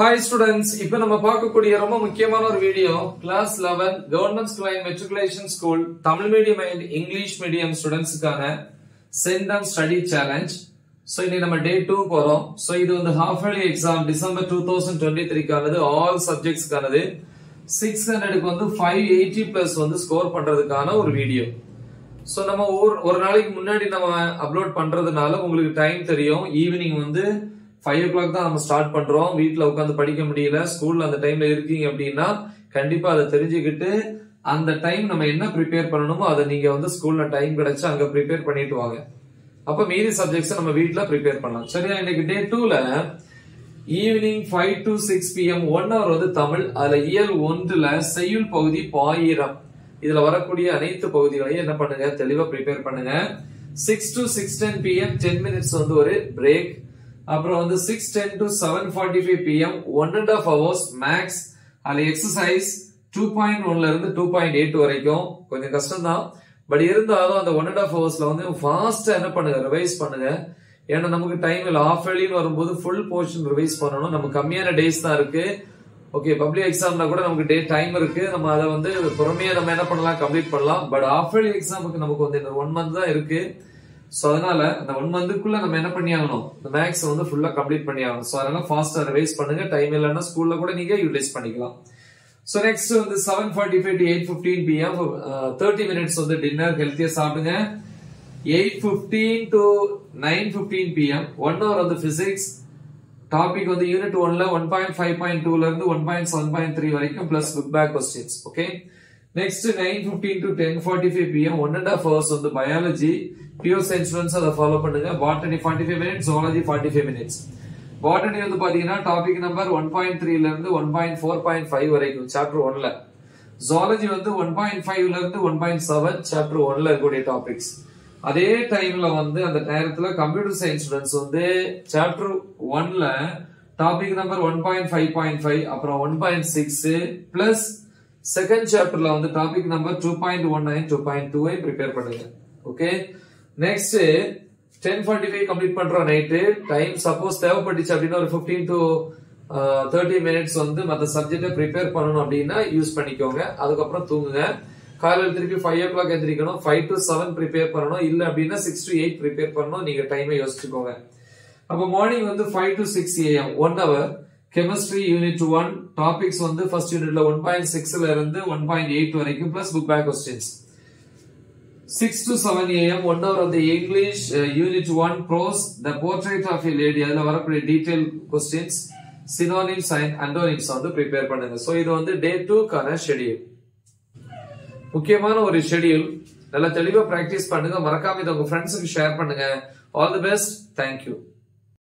Hi students, இப்ப நம்ம பார்க்கக்கூடிய ரொம்ப முக்கியமான ஒரு video class 11 government school and matriculation school Tamil medium and English medium ஸ்டூடண்ட்ஸ்க்கான cent and study challenge. So இன்னைக்கு நம்ம டே 2 போறோம். சோ இது வந்து half yearly exam டிசம்பர் 2023 கானது ஆல் சப்ஜெக்ட்ஸ் கானது 600 க்கு வந்து 580 plus வந்து ஸ்கோர் பண்றதுக்கான ஒரு வீடியோ. சோ நம்ம ஒரு நாளைக்கு முன்னாடி நம்ம அப்லோட் பண்றதுனால உங்களுக்கு டைம் தெரியும். ஈவினிங் வந்து 5 o'clock தான் நம்ம ஸ்டார்ட் பண்றோம். வீட்ல உட்கார்ந்து படிக்க முடியல, ஸ்கூல்ல அந்த டைம்ல இருக்கீங்க அப்படினா கண்டிப்பா அதை தெரிஞ்சிக்கிட்டு அந்த டைம் நம்ம என்ன ப்ரிப்பேர் பண்ணணுமோ அதை நீங்க வந்து ஸ்கூல்ல டைம் கிடைச்சு அங்க ப்ரிப்பேர் பண்ணிட்டு வாங்க. அப்ப மீதி சப்ஜெக்ட்ஸ் நம்ம வீட்ல ப்ரிப்பேர் பண்ணலாம். சரியா? இன்னைக்கு டே 2ல ஈவினிங் 5 to 6 PM 1 hour வந்து தமிழ், அதுல இயல் 1ல செய்யுள் பகுதி பாயிரம் இதுல வரக்கூடிய அனைத்து பகுதிகளையும் என்ன பண்ணுங்க, தெளிவா ப்ரிப்பேர் பண்ணுங்க. 6 to 6:10 PM 10 minutes வந்து ஒரு பிரேக். அப்புறம் வந்து 6:10 to 7:45 PM 1.5 hours மேக்ஸ். அதுல எக்ஸசைஸ் 2.1ல இருந்து 2.8 வரைக்கும் கொஞ்சம் கஷ்டம் தான், பட் இருந்தாலும் அந்த 1.5 hoursல வந்து ஃபாஸ்டா என்ன பண்ணுங்க, ரிவைஸ் பண்ணுங்க. ஏன்னா நமக்கு டைம் இல்ல, ஆஃப் ஏர்லின்னு வரும்போது ஃபுல் போர்ஷன் ரிவைஸ் பண்ணணும். நம்ம கம்மியான டேஸ் தான் இருக்கு. ஓகே, பப்ளிக் எக்ஸாம்னா கூட நமக்கு டே டைம் இருக்கு, நம்ம அதை வந்து பொறுமையா நம்ம என்ன பண்ணலாம், கம்ப்ளீட் பண்ணலாம். பட் ஆஃப் ஏர்லி எக்ஸாமுக்கு நமக்கு வந்து இன்னொரு 1 month தான் இருக்கு. சோ அதனால அந்த 1 month-க்குள்ள நம்ம என்ன பண்ணியாகணும், இந்த மேக்ஸ் வந்து ஃபுல்லா கம்ப்ளீட் பண்ணியாகணும். சோ அதனால ஃபாஸ்டா ரிவைஸ் பண்ணுங்க. டைம் இல்லைன்னா ஸ்கூல்ல கூட நீங்க யூட்டிலைஸ் பண்ணிக்கலாம். சோ நெக்ஸ்ட் வந்து 7:45 to 8:15 PM 30 மினிட்ஸ் வந்து டின்னர் ஹெல்த்தியா சாப்பிடுங்க. 8:15 to 9:15 PM 1 hour வந்து பிசிக்ஸ் டாபிக் வந்து யூனிட் 1ல 1.5.2ல இருந்து 1.7.3 வரைக்கும் plus look back questions. Okay, next 9:15 to 10:45 PM 1.5 hours on the biology pure science runs are follow பண்ணுங்க. botany 45 minutes zoology 45 minutes. botany வந்து பாத்தீங்கன்னா டாபிக் நம்பர் 1.3ல இருந்து 1.4.5 வரைக்கும் chapter 1ல. zoology வந்து 1.5ல இருந்து 1.7 chapter 1ல இருக்கக்கூடிய டாபிக்ஸ். அதே டைம்ல வந்து அந்த நேரத்துல கம்ப்யூட்டர் சயின்ஸ் ஸ்டூடெண்ட்ஸ் வந்து சாப்டர் 1ல டாபிக் நம்பர் 1.5.5 அப்புறம் 1.6 பிளஸ் செகண்ட் சாப்டர்ல வந்து டாபிக் நம்பர் 2.19 2.2 ப்ரிப்பேர் பண்ணுங்க. ஓகே, நெக்ஸ்ட் 10:45 கம்ப்ளீட் பண்றோம். நைட்டு டைம் சப்போஸ் தேவைப்பட்டுச்சு அப்படின்னா ஒரு 15 to 30 minutes வந்து மற்ற சப்ஜெக்ட ப்ரிப்பேர் பண்ணணும் அப்படின்னா யூஸ் பண்ணிக்கோங்க. அதுக்கப்புறம் தூங்குங்க. காலையில் திருப்பி 5 o'clock எந்திரிக்கணும். 5 to 7 ப்ரிப்பேர் பண்ணணும், இல்ல அப்படின்னா 6 to 8 ப்ரிப்பேர் பண்ணணும். நீங்க டைமை யோசிச்சுக்கோங்க. அப்ப மார்னிங் வந்து 5 to 6 AM 1 hour chemistry unit 1 topics வந்து ஃபர்ஸ்ட் யூனிட்ல 1.6ல இருந்து 1.8 வரைக்கும் plus book back questions. 6 to 7 AM 1 hour வந்து English unit 1 prose the portrait of a lady அதுல வரக்கூடிய detail questions synonyms and antonyms வந்து ப்ரிப்பேர் பண்ணுங்க. சோ இது வந்து டே 2க்கான ஷெட்யூல். முக்கியமான ஒரு ஷெட்யூல். நல்லா தெளிவா பிராக்டிஸ் பண்ணுங்க. மறக்காம இதை உங்க ஃப்ரெண்ட்ஸுக்கு ஷேர் பண்ணுங்க. All the best. தேங்க்யூ.